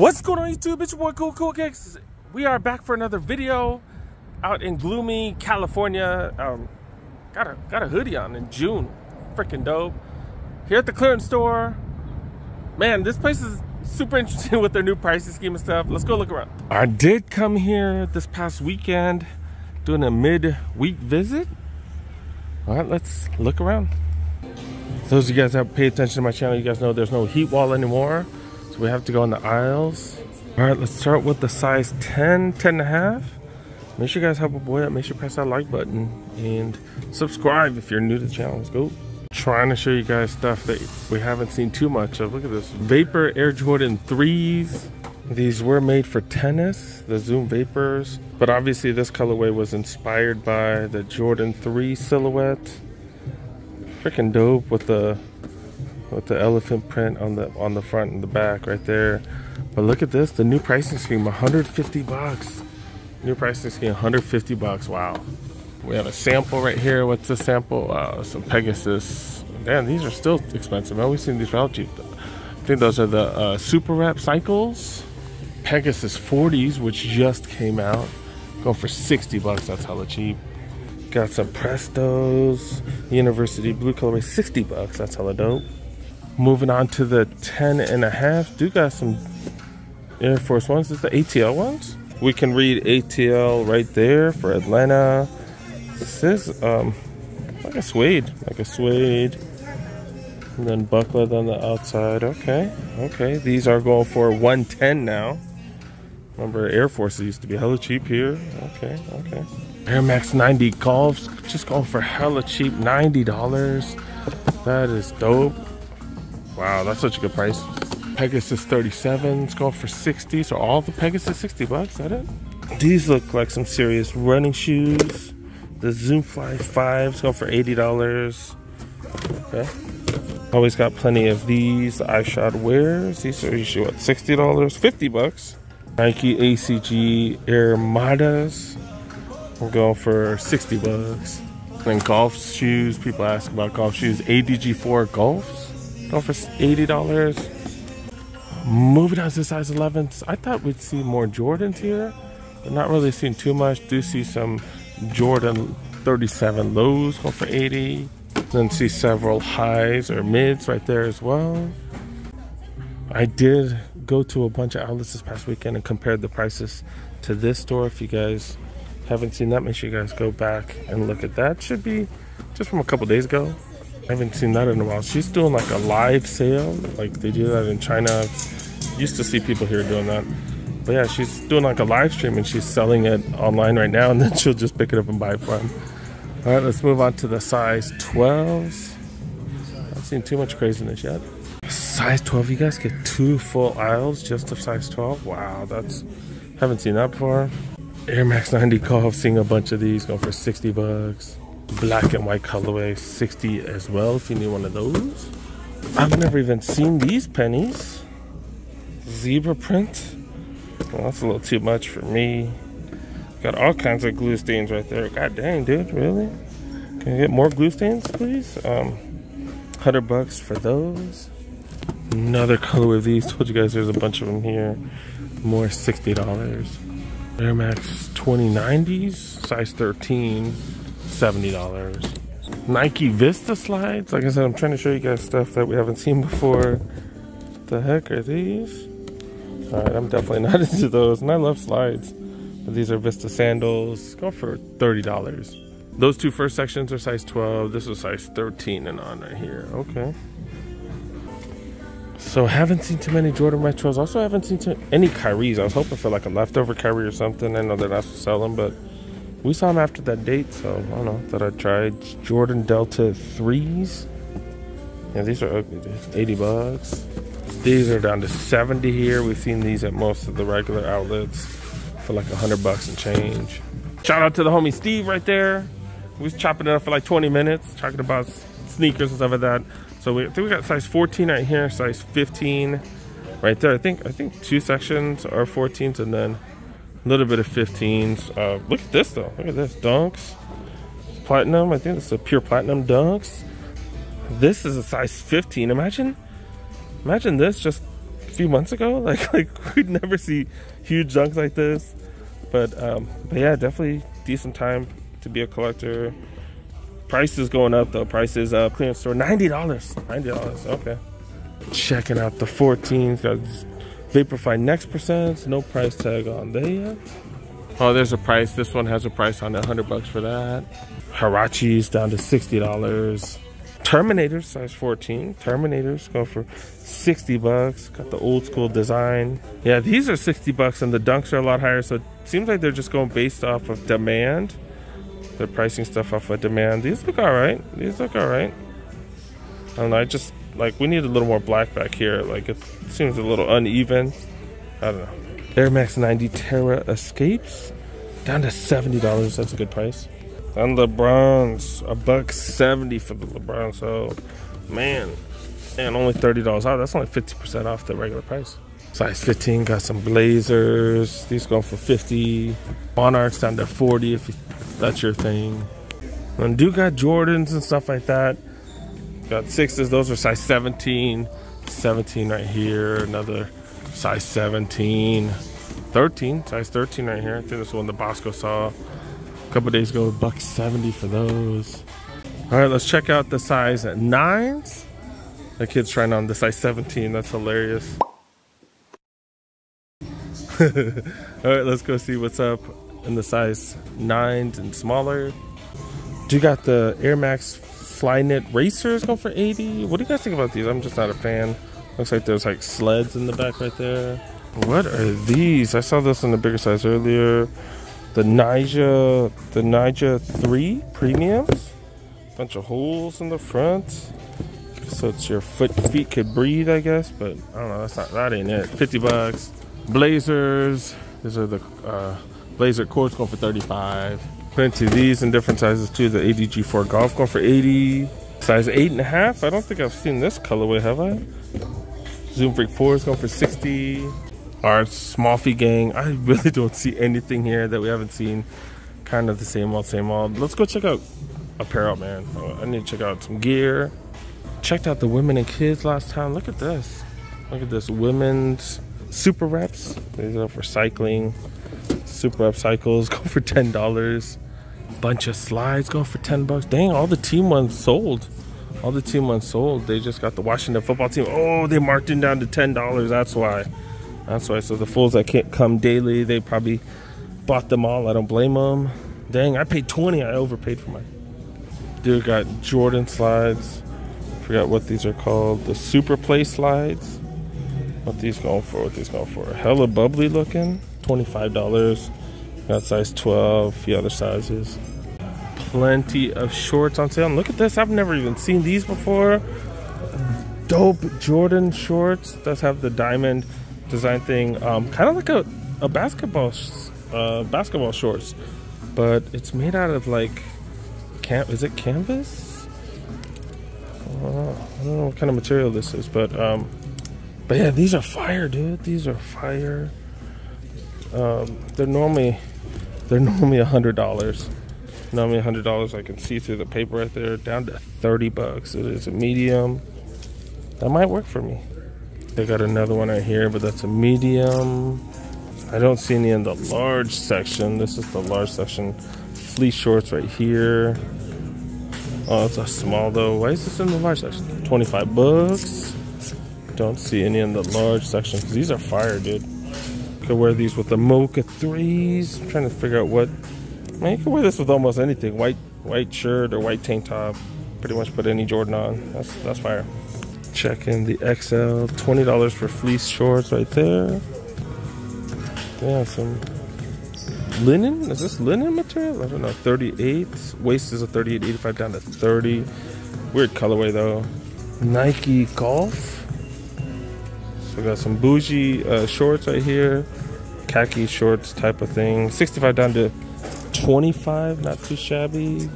What's going on, YouTube? It's your boy Cool Kicks. We are back for another video out in gloomy California. Got a hoodie on in June. Freaking dope. Here at the clearance store. Man, this place is super interesting with their new pricing scheme and stuff. Let's go look around. I did come here this past weekend doing a mid-week visit. All right, let's look around. Those of you guys that pay attention to my channel, you guys know there's no heat wall anymore. We have to go in the aisles. All right, let's start with the size 10 and a half. Make sure you guys help a boy up. Make sure you press that like button and subscribe if you're new to the channel. Let's go. Trying to show you guys stuff that we haven't seen too much of. Look at this Vapor Air Jordan 3s. These were made for tennis, the Zoom Vapors, but obviously this colorway was inspired by the Jordan 3 silhouette. Freaking dope with the elephant print on the front and the back right there. But look at this, the new pricing scheme, 150 bucks. New pricing scheme, 150 bucks. Wow. We have a sample right here. What's the sample? Wow, some Pegasus. Damn, these are still expensive. I've always seen these real cheap. I think those are the Super Wrap Cycles. Pegasus 40s, which just came out. Going for 60 bucks, that's hella cheap. Got some Prestos, University Blue colorway, 60 bucks, that's hella dope. Moving on to the 10 and a half. Do got some Air Force Ones. Is the ATL ones? We can read ATL right there for Atlanta. This is like a suede, and then bucklet on the outside. Okay, okay. These are going for 110 now. Remember, Air Force used to be hella cheap here. Okay, okay. Air Max 90 Golfs just going for hella cheap, $90. That is dope. Wow, that's such a good price. Pegasus 37, it's going for 60. So all the Pegasus 60 bucks, is that it? These look like some serious running shoes. The Zoom Fly 5's going for $80. Okay. Always got plenty of these eyeshot wears. These are usually what, $60, 50 bucks. Nike ACG Air Madas, I'm going for 60 bucks. Then golf shoes, people ask about golf shoes. ADG4 Golfs, going for $80. Moving on to size 11s. I thought we'd see more Jordans here, but not really seeing too much. Do see some Jordan 37 lows, going for 80. Then see several highs or mids right there as well. I did go to a bunch of outlets this past weekend and compared the prices to this store. If you guys haven't seen that, make sure you guys go back and look at that. Should be just from a couple days ago. I haven't seen that in a while. She's doing like a live sale, like they do that in China. I used to see people here doing that. But yeah, she's doing like a live stream and she's selling it online right now, and then she'll just pick it up and buy it from. All right, let's move on to the size 12s. I haven't seen too much craziness yet. Size 12, you guys get two full aisles just of size 12. Wow, that's, haven't seen that before. Air Max 90 Golf, seeing a bunch of these, going for 60 bucks. Black and white colorway, 60 as well if you need one of those. I've never even seen these pennies. Zebra print, well, that's a little too much for me. Got all kinds of glue stains right there. God dang, dude, really? Can you get more glue stains, please? 100 bucks for those. Another colorway of these. Told you guys there's a bunch of them here. More $60. Air Max 2090s, size 13. $70. Nike Vista Slides. Like I said, I'm trying to show you guys stuff that we haven't seen before. What the heck are these? All right, I'm definitely not into those, and I love slides. But these are Vista Sandals. Go for $30. Those two first sections are size 12. This is size 13 and on right here. Okay. So haven't seen too many Jordan Retros. Also haven't seen any Kyries. I was hoping for like a leftover Kyrie or something. I know they're not to sell them, but we saw them after that date, so I don't know that I tried. Jordan Delta 3s. Yeah, these are ugly, dude. 80 bucks. These are down to 70 here. We've seen these at most of the regular outlets for like 100 bucks and change. Shout out to the homie Steve right there. We was chopping it up for like 20 minutes, talking about sneakers and stuff like that. So I think we got size 14 right here, size 15 right there. I think two sections are 14s and then a little bit of 15s. Look at this though. Look at this. Dunks. Platinum. I think it's a pure platinum dunks. This is a size 15. Imagine this just few months ago. Like we'd never see huge junks like this. But yeah, definitely decent time to be a collector. Price is going up though. Price is up. Clearance store, $90. Okay. Checking out the 14s. Got Vaporfly Next Percents. No price tag on there yet. Oh, there's a price. This one has a price on it. $100 for that. Huarachi's down to $60. Terminators, size 14. Terminators go for $60. Got the old school design. Yeah, these are $60 and the dunks are a lot higher. So it seems like they're just going based off of demand. They're pricing stuff off of demand. These look all right. These look all right. I don't know. I just, like, we need a little more black back here. Like, it seems a little uneven. I don't know. Air Max 90 Terra Escapes. Down to $70. That's a good price. And LeBrons, $1.70 for the LeBron. So, man, only $30 off. That's only 50% off the regular price. Size 15, got some Blazers. These go for $50. Monarchs down to $40 if that's your thing. And do got Jordans and stuff like that. Got sixes. Those are size 17. 17 right here. Another size 17. 13, size 13 right here. I think this one the Bosco saw a couple days ago, $1.70 for those. All right, let's check out the size 9s. The kid's trying on the size 17. That's hilarious. All right, let's go see what's up in the size 9s and smaller. You got the Air Max Flyknit Racers going for $80. What do you guys think about these? I'm just not a fan. Looks like there's like sleds in the back right there. What are these? I saw this in the bigger size earlier. The Ninja 3 Premiums. Bunch of holes in the front. So it's your feet could breathe, I guess, but I don't know, that ain't it. $50. Blazers. These are the Blazer Cords going for $35. Plenty of these in different sizes too. The ADG4 Golf going for $80. Size 8.5. I don't think I've seen this colorway, have I? Zoom Freak 4 is going for $60. Our small feet gang. I really don't see anything here that we haven't seen. Kind of the same old, same old. Let's go check out apparel, man. Oh, I need to check out some gear. Checked out the women and kids last time. Look at this. Look at this. Women's super reps. These are for cycling. Super rep cycles go for $10. Bunch of slides go for $10. Dang, all the team ones sold. All the team ones sold. They just got the Washington football team. Oh, they marked it down to $10. That's why. That's why. So the fools that can't come daily, they probably bought them all. I don't blame them. Dang, I paid $20. I overpaid for mine. Dude, got Jordan slides. Forgot what these are called. The Super Play slides. What these going for? What these going for? Hella bubbly looking. $25. Got size 12. The other sizes. Plenty of shorts on sale. And look at this. I've never even seen these before. Dope Jordan shorts. Does have the diamond design thing, kind of like a basketball shorts, but it's made out of like, is it canvas? I don't know what kind of material this is, but yeah, these are fire, dude. These are fire. They're normally $100. Normally $100. I can see through the paper right there. Down to $30. It is a medium. That might work for me. They got another one right here, but that's a medium. I don't see any in the large section. This is the large section. Fleece shorts right here. Oh, it's a small though. Why is this in the large section? $25. Don't see any in the large section. These are fire, dude. You could wear these with the Mocha 3s. I'm trying to figure out what. Man, you can wear this with almost anything. White shirt or white tank top. Pretty much put any Jordan on. That's fire. Check in the XL, $20 for fleece shorts right there. Yeah, some linen. Is this linen material? I don't know. 38. Waist is a 38.85 down to 30. Weird colorway though. Nike Golf. So we got some bougie shorts right here, khaki shorts type of thing. 65 down to 25. Not too shabby.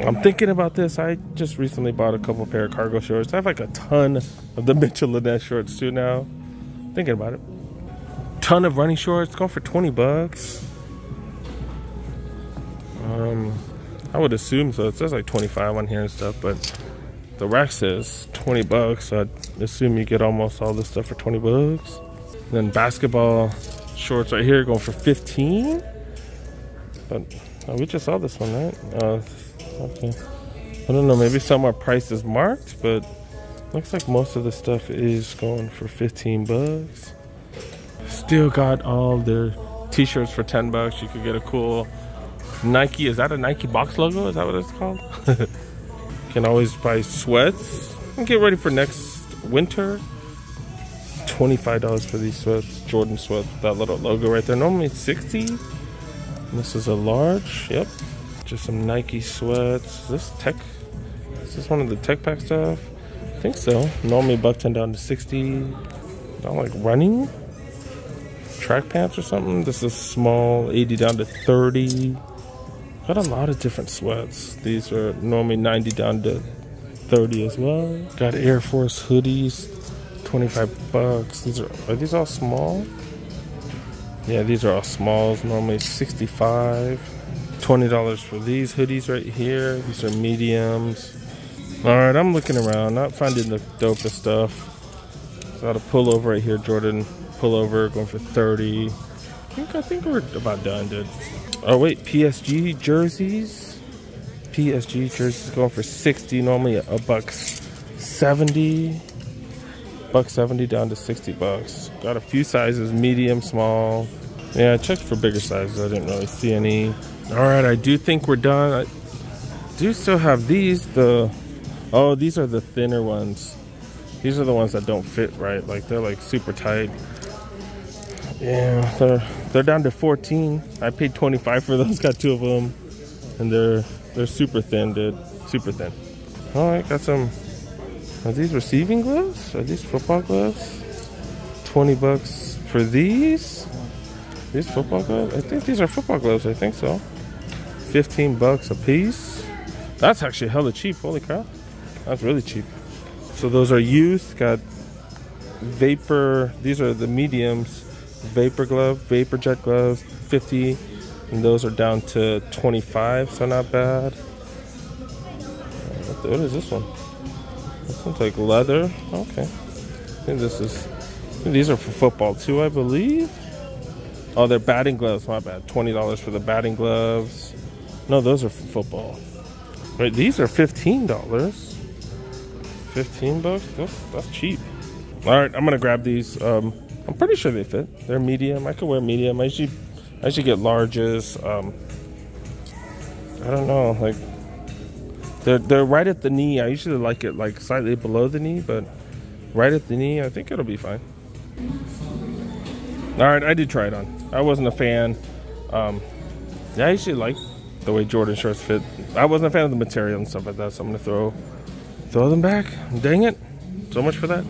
I'm thinking about this. I just recently bought a couple pair of cargo shorts. I have like a ton of the Mitchell Lynette shorts too now. Thinking about it. Ton of running shorts. Going for $20. I would assume so. It says like 25 on here and stuff, but The rack says 20 bucks. I assume you get almost all this stuff for 20 bucks. And then basketball shorts right here going for 15. But we just saw this one, right? Okay. I don't know, maybe somewhere price is marked, but looks like most of the stuff is going for 15 bucks. Still got all their t-shirts for 10 bucks. You could get a cool Nike, is that a Nike box logo? Is that what it's called? Can always buy sweats and get ready for next winter. $25 for these sweats, Jordan sweats, that little logo right there. Normally $60. This is a large, yep. Just some Nike sweats. Is this tech? Is this one of the tech pack stuff? I think so. Normally $10 down to $60. Not like running. Track pants or something. This is small, $80 down to $30. Got a lot of different sweats. These are normally $90 down to $30 as well. Got Air Force hoodies, 25 bucks. These are these all small? Yeah, these are all smalls, normally $65. $20 for these hoodies right here. These are mediums. All right, I'm looking around, not finding the dopest stuff. Got a pullover right here, Jordan pullover, going for 30. I think we're about done, dude. Oh wait, PSG jerseys. PSG jerseys going for 60, normally $1.70. $1.70 down to 60 bucks. Got a few sizes, medium, small. Yeah, I checked for bigger sizes. I didn't really see any. All right, I do think we're done. I do still have these. Oh, these are the thinner ones. These are the ones that don't fit right. Like they're like super tight. Yeah, they're down to 14. I paid 25 for those. Got two of them, and they're super thin, dude. Super thin. All right, got some. Are these receiving gloves? Are these football gloves? 20 bucks for these? These football gloves? I think these are football gloves. I think so. 15 bucks a piece. That's actually hella cheap. Holy crap. That's really cheap. So those are youth. Got vapor. These are the mediums. Vapor glove. Vapor jet gloves. 50. And those are down to 25. So not bad. What is this one? This one's like leather. Okay. I think this is... These are for football too, I believe. Oh, they're batting gloves. My bad. $20 for the batting gloves. No, those are for football. Wait, these are $15. 15 bucks? That's cheap. All right, I'm going to grab these. I'm pretty sure they fit. They're medium. I could wear medium. I usually get larges. I don't know. Like... They're right at the knee. I usually like it like slightly below the knee, but right at the knee, I think it'll be fine. All right, I did try it on. I wasn't a fan. I actually like the way Jordan shorts fit. I wasn't a fan of the material and stuff like that, so I'm gonna throw them back. Dang it, so much for that.